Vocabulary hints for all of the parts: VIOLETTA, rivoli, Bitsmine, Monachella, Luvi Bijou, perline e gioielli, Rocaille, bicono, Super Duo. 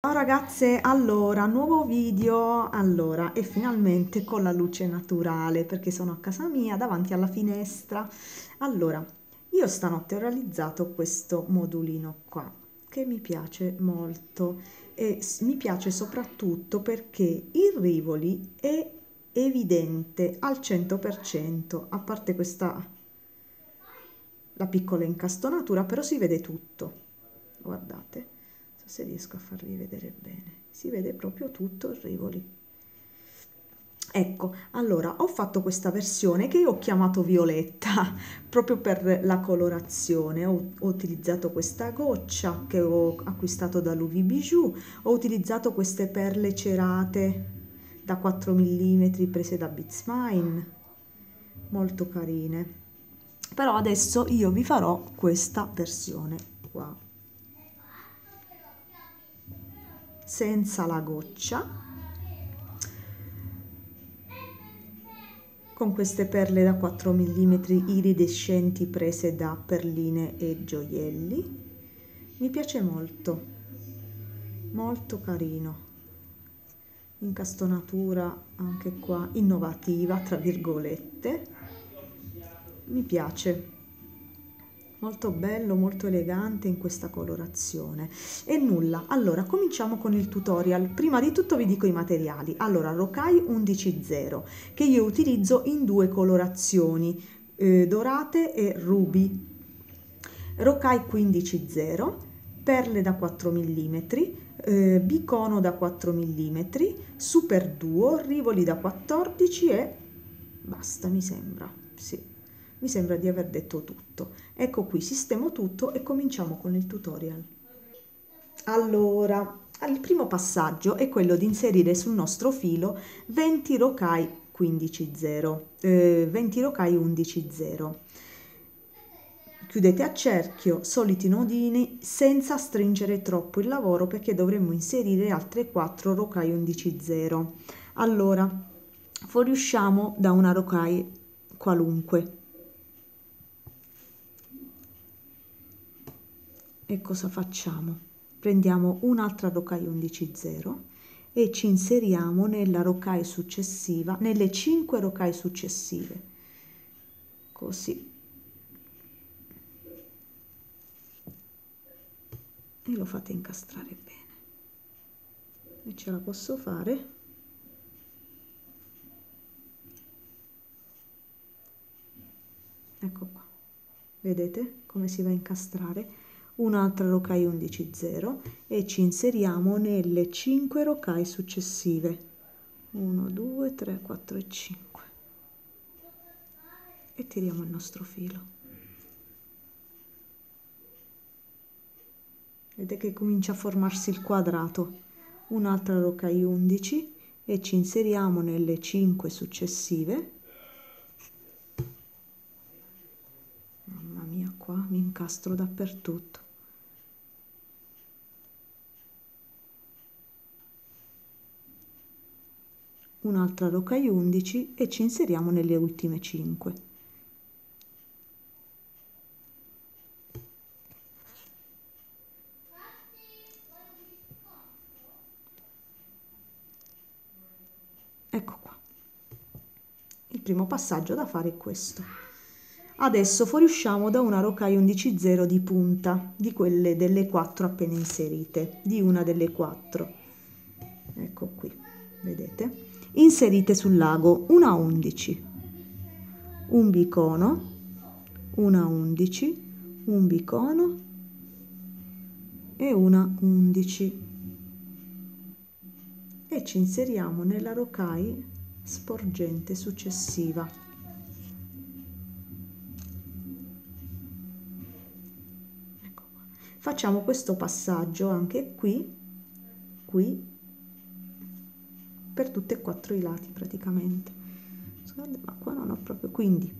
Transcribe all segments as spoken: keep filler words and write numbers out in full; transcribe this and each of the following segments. Ciao ragazze, allora nuovo video, allora e finalmente con la luce naturale perché sono a casa mia davanti alla finestra. Allora io stanotte ho realizzato questo modulino qua che mi piace molto e mi piace soprattutto perché il rivoli è evidente al cento per cento, a parte questa la piccola incastonatura, però si vede tutto, guardate se riesco a farvi vedere bene, si vede proprio tutto il rivoli. Ecco, allora ho fatto questa versione che io ho chiamato violetta proprio per la colorazione. Ho, ho utilizzato questa goccia che ho acquistato da Luvi Bijou, ho utilizzato queste perle cerate da quattro millimetri prese da Bitsmine, molto carine, però adesso io vi farò questa versione qua senza la goccia, con queste perle da quattro millimetri iridescenti prese da Perline e Gioielli. Mi piace molto, molto carino, incastonatura anche qua innovativa tra virgolette, mi piace molto, bello, molto elegante in questa colorazione. E nulla, allora cominciamo con il tutorial. Prima di tutto vi dico i materiali. Allora, Rocaille undici zero che io utilizzo in due colorazioni, eh, dorate e ruby. Rocaille quindici zero, perle da quattro millimetri, eh, bicono da quattro millimetri, Super Duo, rivoli da quattordici e basta, mi sembra, sì. Mi sembra di aver detto tutto. Ecco qui, sistemo tutto e cominciamo con il tutorial. Allora, il primo passaggio è quello di inserire sul nostro filo venti Rocaille quindici zero, eh, venti Rocaille undici zero. Chiudete a cerchio, soliti nodini, senza stringere troppo il lavoro perché dovremmo inserire altre quattro Rocaille undici zero. Allora, fuoriusciamo da una Rocaille qualunque. E cosa facciamo? Prendiamo un'altra Rocaille undici zero e ci inseriamo nella Rocaille successiva, nelle cinque Rocaille successive, così, e lo fate incastrare bene. E ce la posso fare? Ecco qua, vedete come si va a incastrare? Un'altra Rocaille undici zero e ci inseriamo nelle cinque Rocaille successive, uno, due, tre, quattro e cinque, e tiriamo il nostro filo. Vedete che comincia a formarsi il quadrato. Un'altra Rocaille undici e ci inseriamo nelle cinque successive. Mamma mia, qua mi incastro dappertutto. Un'altra Rocaille undici e ci inseriamo nelle ultime cinque. Ecco qua. Il primo passaggio da fare è questo. Adesso fuoriusciamo da una Rocaille undici zero di punta, di quelle delle quattro appena inserite, di una delle quattro. Ecco qui, vedete? Inserite sul lago una undici, un bicono, una undici, un bicono e una undici, e ci inseriamo nella Rocaille sporgente successiva. Ecco qua. Facciamo questo passaggio anche qui, qui per tutti e quattro i lati praticamente. Scusate, ma qua non ho proprio, quindi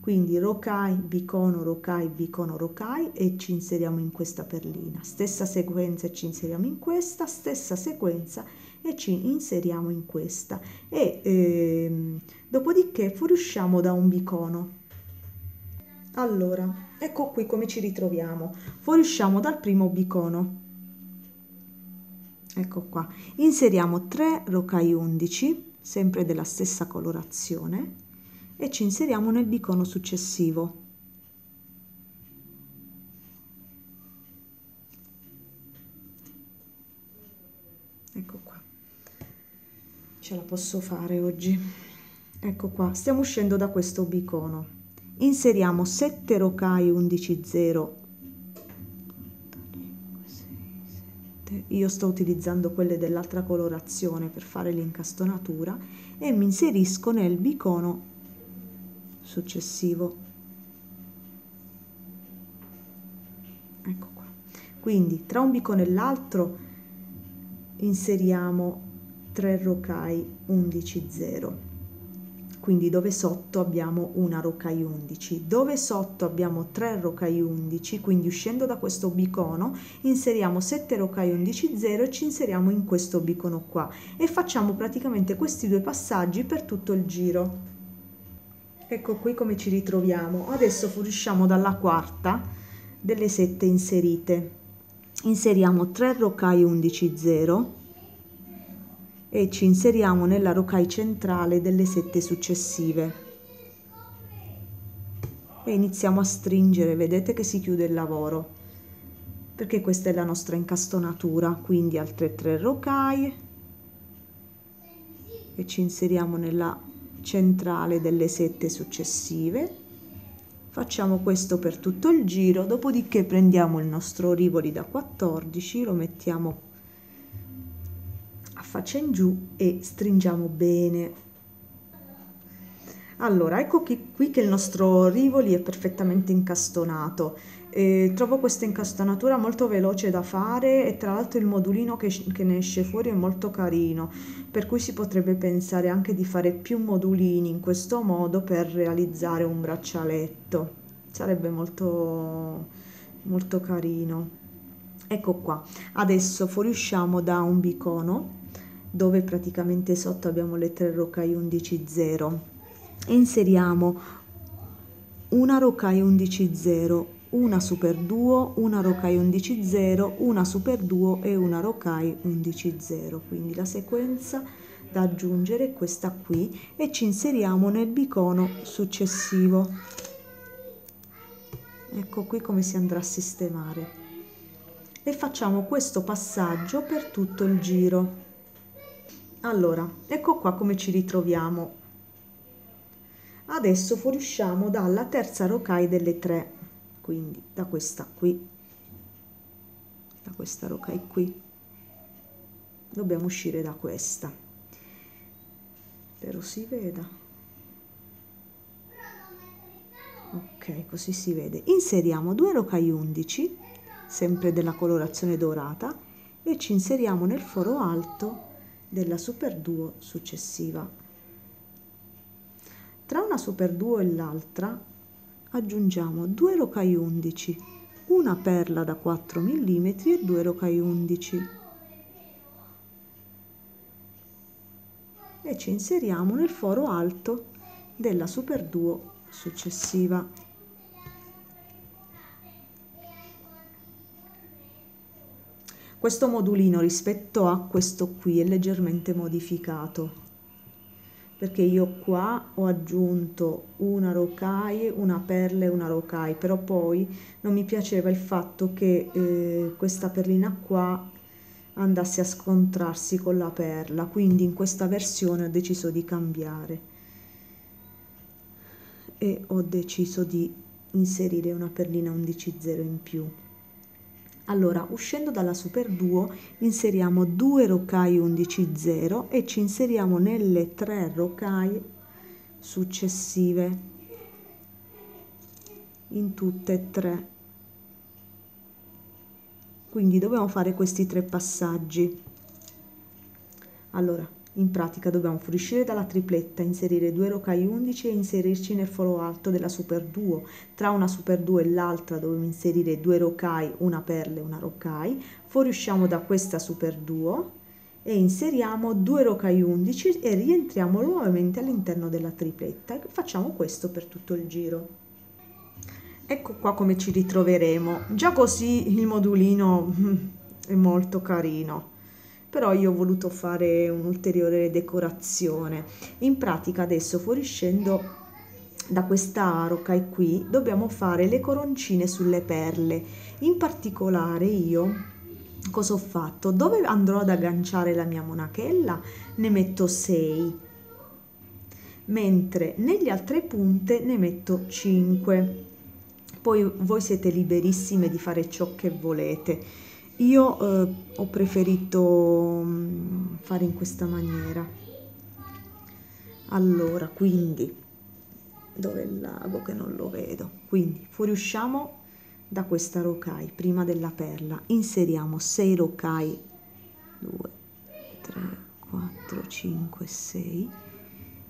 quindi Rocaille, bicono, Rocaille, bicono, Rocaille, e ci inseriamo in questa perlina, stessa sequenza, e ci inseriamo in questa, stessa sequenza e ci inseriamo in questa, e ehm, dopodiché fuoriusciamo da un bicono. Allora, ecco qui come ci ritroviamo. Fuoriusciamo dal primo bicono, Ecco qua, inseriamo tre rocaille undici, sempre della stessa colorazione, e ci inseriamo nel bicono successivo. Ecco qua, ce la posso fare oggi. Ecco qua, stiamo uscendo da questo bicono. Inseriamo sette rocaille undici zero. Io sto utilizzando quelle dell'altra colorazione per fare l'incastonatura e mi inserisco nel bicono successivo. Ecco qua. Quindi tra un bicono e l'altro inseriamo tre rocaille undici zero. Quindi dove sotto abbiamo una rocaille undici, dove sotto abbiamo tre rocaille undici, quindi uscendo da questo bicono inseriamo sette rocaille undici zero e ci inseriamo in questo bicono qua e facciamo praticamente questi due passaggi per tutto il giro. Ecco qui come ci ritroviamo. Adesso fuoriusciamo dalla quarta delle sette inserite, inseriamo tre rocaille undici zero e ci inseriamo nella rocaille centrale delle sette successive e iniziamo a stringere. Vedete che si chiude il lavoro perché questa è la nostra incastonatura. Quindi altre tre rocaille e ci inseriamo nella centrale delle sette successive, facciamo questo per tutto il giro, dopodiché prendiamo il nostro rivoli da quattordici, lo mettiamo faccia in giù e stringiamo bene. Allora, ecco qui, qui che il nostro rivoli è perfettamente incastonato. Eh, trovo questa incastonatura molto veloce da fare e tra l'altro il modulino che, che ne esce fuori è molto carino, per cui si potrebbe pensare anche di fare più modulini in questo modo per realizzare un braccialetto. Sarebbe molto, molto carino. Ecco qua, adesso fuoriusciamo da un bicono dove praticamente sotto abbiamo le tre rocaille undici zero, inseriamo una rocaille undici zero, una super duo, una rocaille undici zero, una super duo e una rocaille undici zero. Quindi la sequenza da aggiungere è questa qui e ci inseriamo nel bicono successivo. Ecco qui come si andrà a sistemare e facciamo questo passaggio per tutto il giro. Allora, ecco qua come ci ritroviamo. Adesso fuoriusciamo dalla terza rocaille delle tre, quindi da questa qui, da questa rocaille qui. Dobbiamo uscire da questa, spero si veda. Ok, così si vede. Inseriamo due rocaille undici, sempre della colorazione dorata, e ci inseriamo nel foro alto della super duo successiva. Tra una super duo e l'altra aggiungiamo due rocaille undici, una perla da quattro millimetri e due rocaille undici e ci inseriamo nel foro alto della super duo successiva. Questo modulino rispetto a questo qui è leggermente modificato perché io qua ho aggiunto una rocaille, una perla e una rocaille, però poi non mi piaceva il fatto che eh, questa perlina qua andasse a scontrarsi con la perla, quindi in questa versione ho deciso di cambiare e ho deciso di inserire una perlina undici zero in più. Allora, uscendo dalla super duo inseriamo due rocaille undici zero e ci inseriamo nelle tre rocaille successive, in tutte e tre. Quindi dobbiamo fare questi tre passaggi. Allora, in pratica dobbiamo fuoriuscire dalla tripletta, inserire due rocaille undici e inserirci nel foro alto della super duo. Tra una super duo e l'altra dobbiamo inserire due rocaille, una perla e una rocaille. Fuoriusciamo da questa super duo e inseriamo due rocaille undici e rientriamo nuovamente all'interno della tripletta. Facciamo questo per tutto il giro. Ecco qua come ci ritroveremo. Già così il modulino è molto carino. però io ho voluto fare un'ulteriore decorazione. In pratica adesso, fuoriuscendo da questa rocaille qui, dobbiamo fare le coroncine sulle perle. In particolare io cosa ho fatto? Dove andrò ad agganciare la mia monachella ne metto sei, mentre nelle altre punte ne metto cinque. Poi voi siete liberissime di fare ciò che volete. Io eh, ho preferito fare in questa maniera. Allora, quindi, dove è il lago che non lo vedo? Quindi fuoriusciamo da questa rocaille prima della perla, inseriamo sei rocaille, due, tre, quattro, cinque, sei,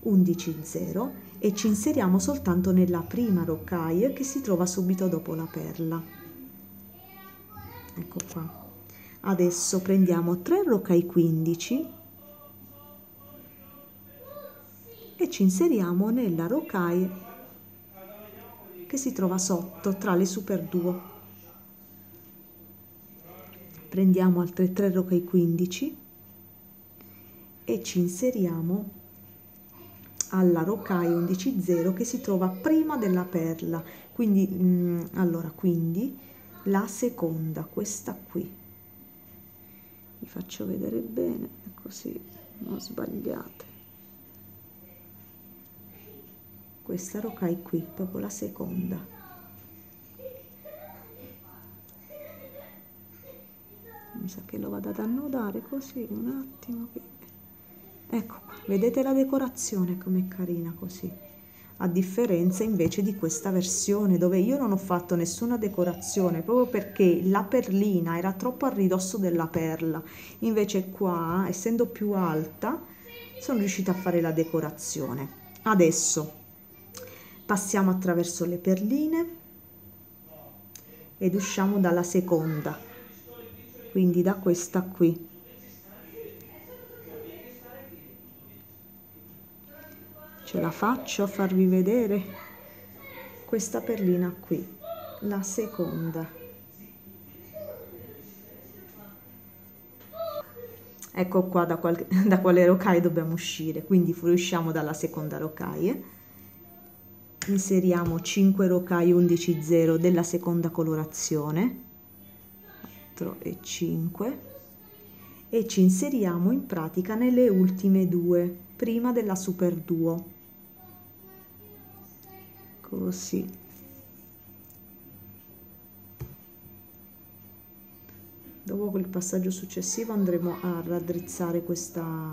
undici, zero, e ci inseriamo soltanto nella prima rocaille che si trova subito dopo la perla. Ecco qua. Adesso prendiamo tre rocaille quindici e ci inseriamo nella rocaille che si trova sotto tra le Super Duo. Prendiamo altre tre rocaille quindici e ci inseriamo alla rocaille undici zero che si trova prima della perla. Quindi mh, allora, quindi la seconda, questa qui, vi faccio vedere bene così non sbagliate. Questa rocaille qui, proprio la seconda. Mi sa che lo vado ad annodare così, un attimo. Ecco qua, vedete la decorazione com'è carina così. A differenza invece di questa versione dove io non ho fatto nessuna decorazione, proprio perché la perlina era troppo a ridosso della perla. Invece qua, essendo più alta, sono riuscita a fare la decorazione. Adesso passiamo attraverso le perline ed usciamo dalla seconda, quindi da questa qui. Ce la faccio a farvi vedere questa perlina qui, la seconda. Ecco qua da, qual da quale rocaille dobbiamo uscire, quindi fuoriusciamo dalla seconda rocaille. Inseriamo cinque rocaille undici zero della seconda colorazione, quattro e cinque, e ci inseriamo in pratica nelle ultime due prima della Super Duo, così. Dopo quel passaggio successivo andremo a raddrizzare questa,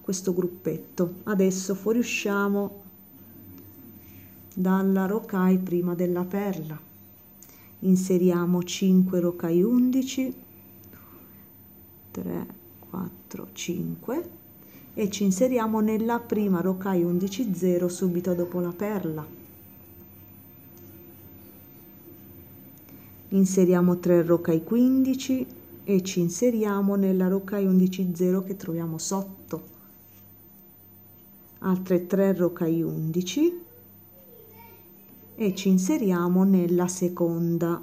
questo gruppetto. Adesso fuoriusciamo dalla rocaille prima della perla, inseriamo cinque rocaille undici, tre, quattro, cinque, e ci inseriamo nella prima rocaille undici zero subito dopo la perla. Inseriamo tre rocaille quindici e ci inseriamo nella rocaille undici zero che troviamo sotto, altre tre rocaille undici e ci inseriamo nella seconda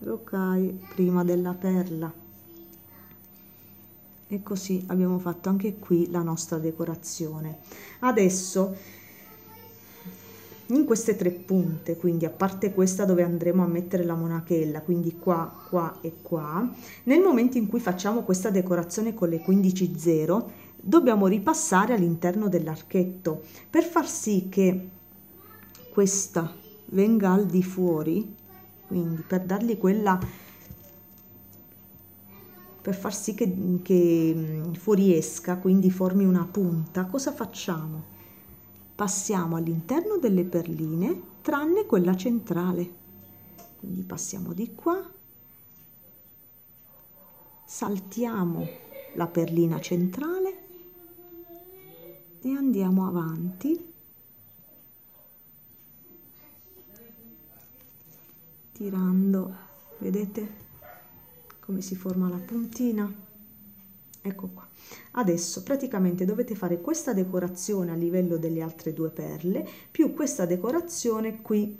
rocaille prima della perla. E così abbiamo fatto anche qui la nostra decorazione. Adesso in queste tre punte, quindi a parte questa dove andremo a mettere la monachella, quindi qua, qua e qua, nel momento in cui facciamo questa decorazione con le quindici zero dobbiamo ripassare all'interno dell'archetto per far sì che questa venga al di fuori, quindi per dargli quella, per far sì che, che fuoriesca, quindi formi una punta. Cosa facciamo? Passiamo all'interno delle perline tranne quella centrale, quindi passiamo di qua, saltiamo la perlina centrale e andiamo avanti tirando. Vedete come si forma la puntina? Ecco qua. Adesso praticamente dovete fare questa decorazione a livello delle altre due perle più questa decorazione qui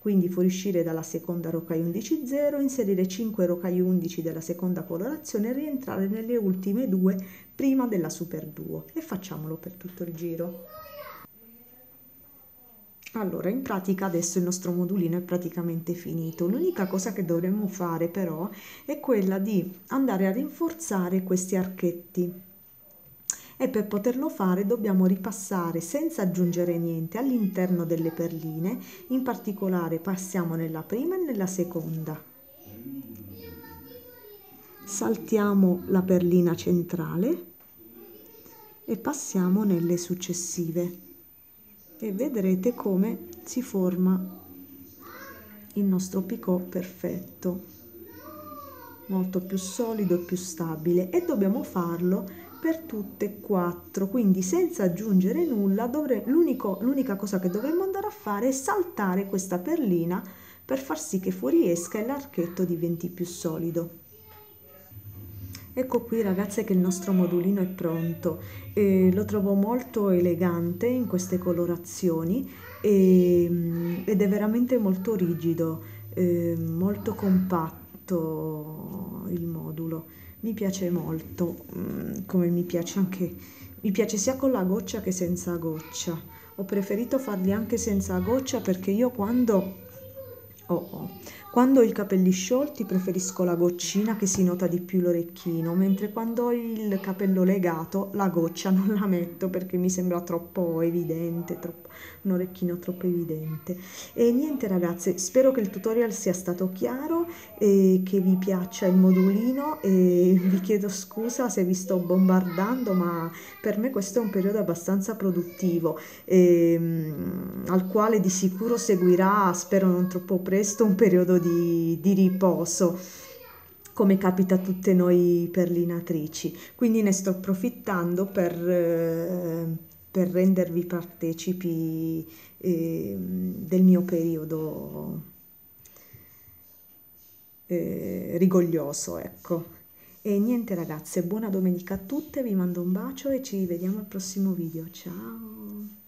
quindi fuoriuscire dalla seconda rocaille undici zero, inserire cinque rocaille undici della seconda colorazione e rientrare nelle ultime due prima della super duo, e facciamolo per tutto il giro. Allora, in pratica adesso il nostro modulino è praticamente finito. L'unica cosa che dovremmo fare però è quella di andare a rinforzare questi archetti, e per poterlo fare dobbiamo ripassare senza aggiungere niente all'interno delle perline. In particolare passiamo nella prima e nella seconda, saltiamo la perlina centrale e passiamo nelle successive, e vedrete come si forma il nostro picot perfetto, molto più solido e più stabile, e dobbiamo farlo per tutte e quattro, quindi senza aggiungere nulla. L'unica cosa che dovremmo andare a fare è saltare questa perlina per far sì che fuoriesca e l'archetto diventi più solido. Ecco qui ragazze che il nostro modulino è pronto, eh, lo trovo molto elegante in queste colorazioni e, ed è veramente molto rigido, eh, molto compatto il modulo, mi piace molto, come mi piace anche, mi piace sia con la goccia che senza goccia. Ho preferito farli anche senza goccia perché io quando... Oh oh. Quando ho i capelli sciolti preferisco la goccina, che si nota di più l'orecchino, mentre quando ho il capello legato la goccia non la metto perché mi sembra troppo evidente, troppo, un orecchino troppo evidente. E niente ragazze, spero che il tutorial sia stato chiaro e che vi piaccia il modulino, e vi chiedo scusa se vi sto bombardando, ma per me questo è un periodo abbastanza produttivo, ehm, al quale di sicuro seguirà, spero non troppo presto, un periodo Di, di riposo, come capita a tutte noi perlinatrici, quindi ne sto approfittando per, eh, per rendervi partecipi eh, del mio periodo eh, rigoglioso, ecco. E niente ragazze, buona domenica a tutte, vi mando un bacio e ci vediamo al prossimo video, ciao!